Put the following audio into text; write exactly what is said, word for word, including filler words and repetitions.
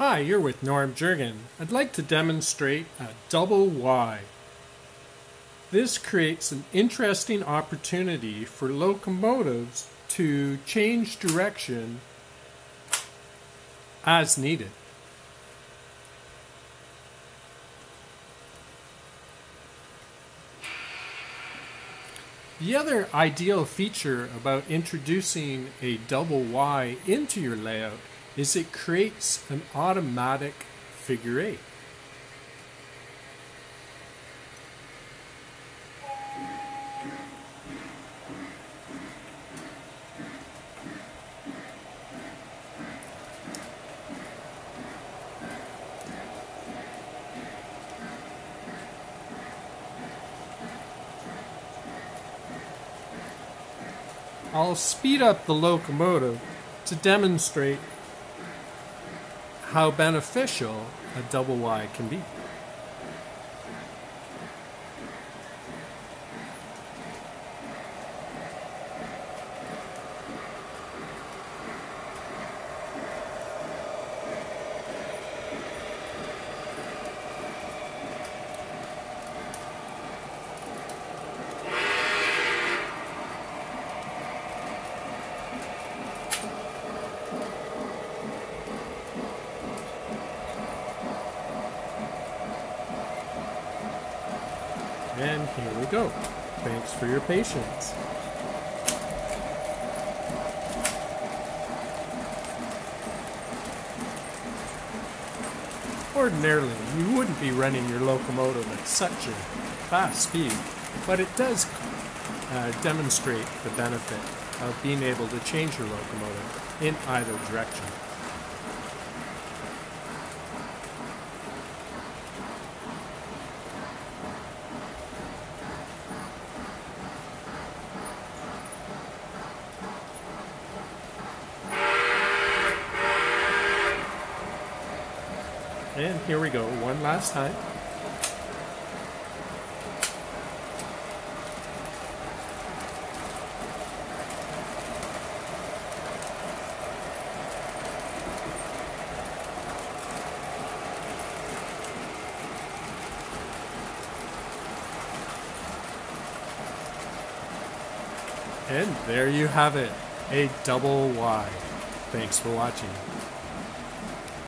Hi, you're with Norm Jurgen. I'd like to demonstrate a double wye. This creates an interesting opportunity for locomotives to change direction as needed. The other ideal feature about introducing a double wye into your layout is it creates an automatic figure eight. I'll speed up the locomotive to demonstrate how beneficial a double wye can be. And here we go. Thanks for your patience. Ordinarily, you wouldn't be running your locomotive at such a fast speed, but it does uh, demonstrate the benefit of being able to change your locomotive in either direction. And here we go, one last time. And there you have it, a double wye. Thanks for watching.